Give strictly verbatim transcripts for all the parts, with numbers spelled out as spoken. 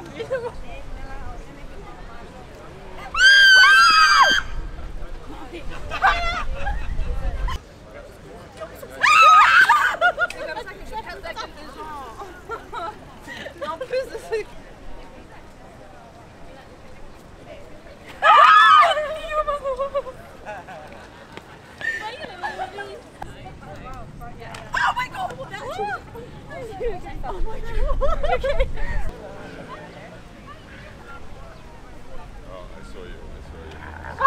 rápido. Oh my god! Okay. Oh, I saw you. I saw you. Ah, ah!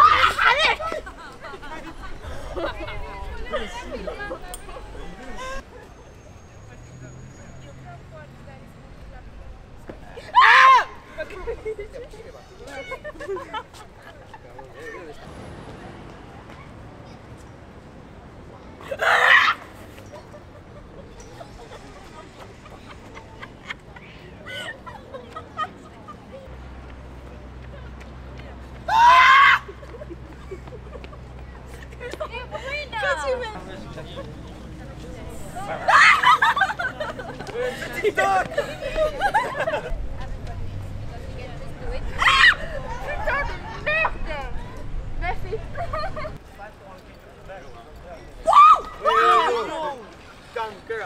TikTok! TikTok, merde! Merci! Wow! Kanker!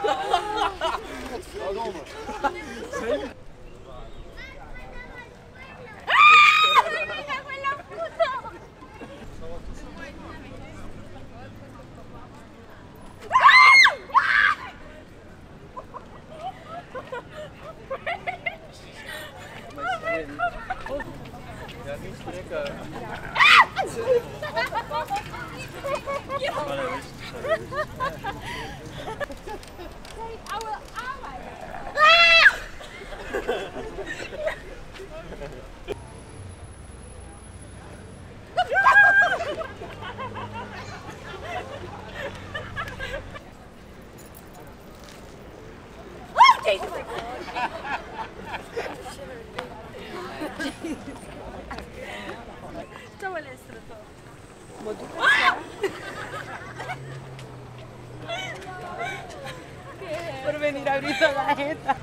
Por venir a abrirse la jeta.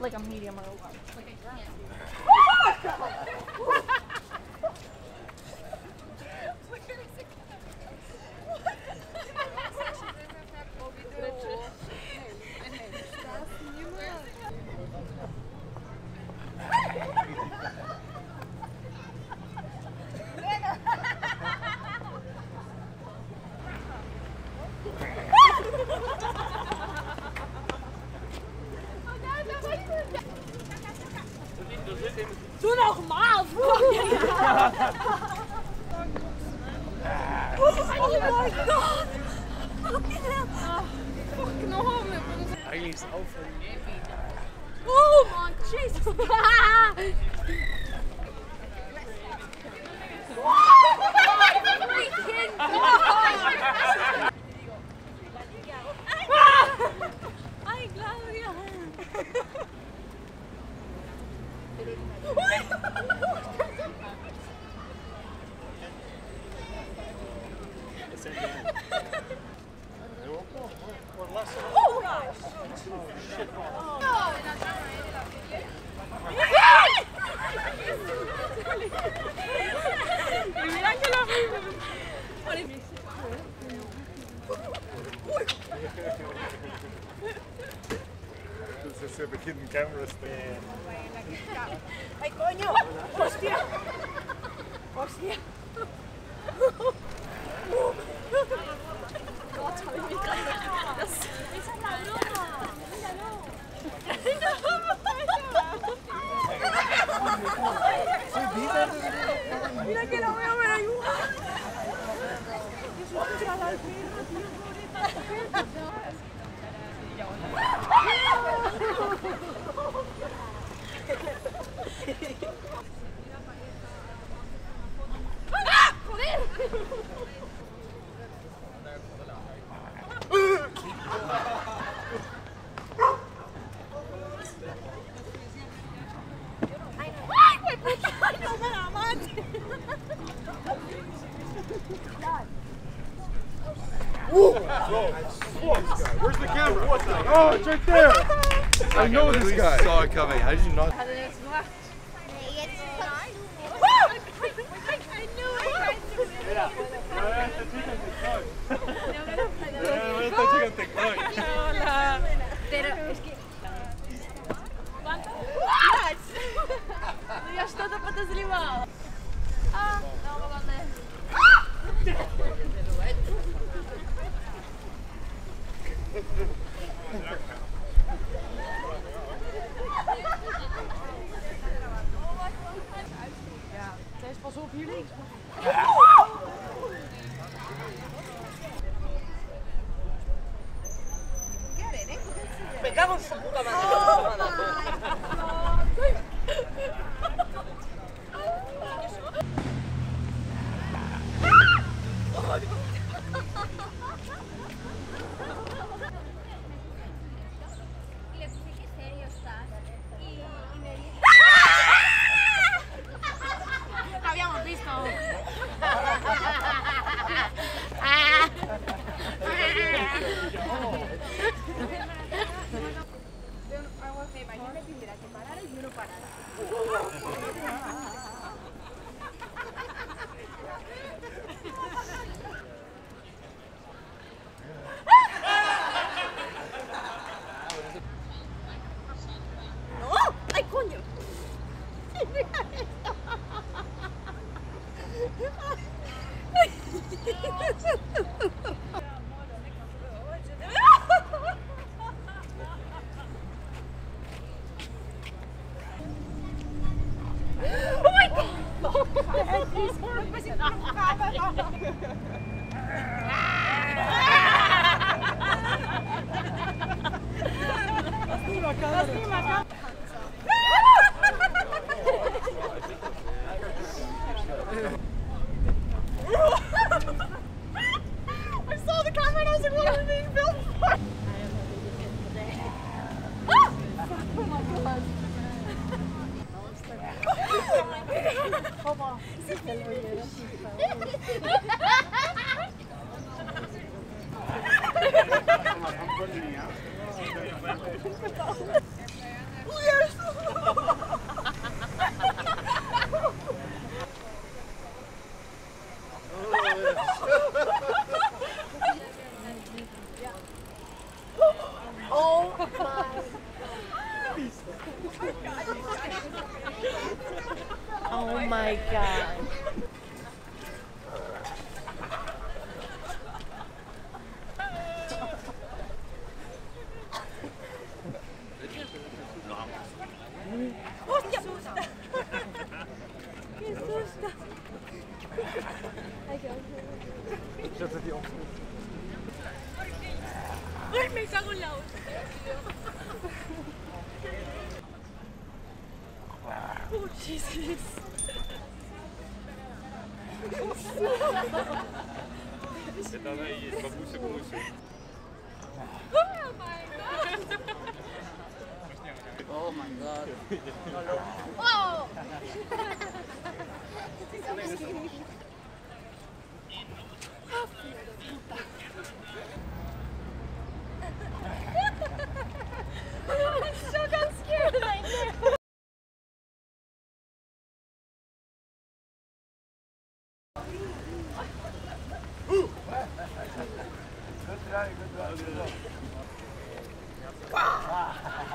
Like a medium or a large. Like a giant. Doe normaal, fuck! Oh my god! Fuck nog meer. Hij is over. Oh man, Jesus! Oh gosh! Oh shit! Oh, this is a hidden camera stand. Ay, coño! Hostia! Hostia! Mira que la voy a ver ahí. ¡Ay, Woo! Where's the camera? Oh, it's right there! I know this guy. I saw it coming. How did you not? I knew it. Я что-то подозревала. А, Thijs, pas op hier links. Me cago en su puta madre.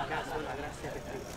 Gracias.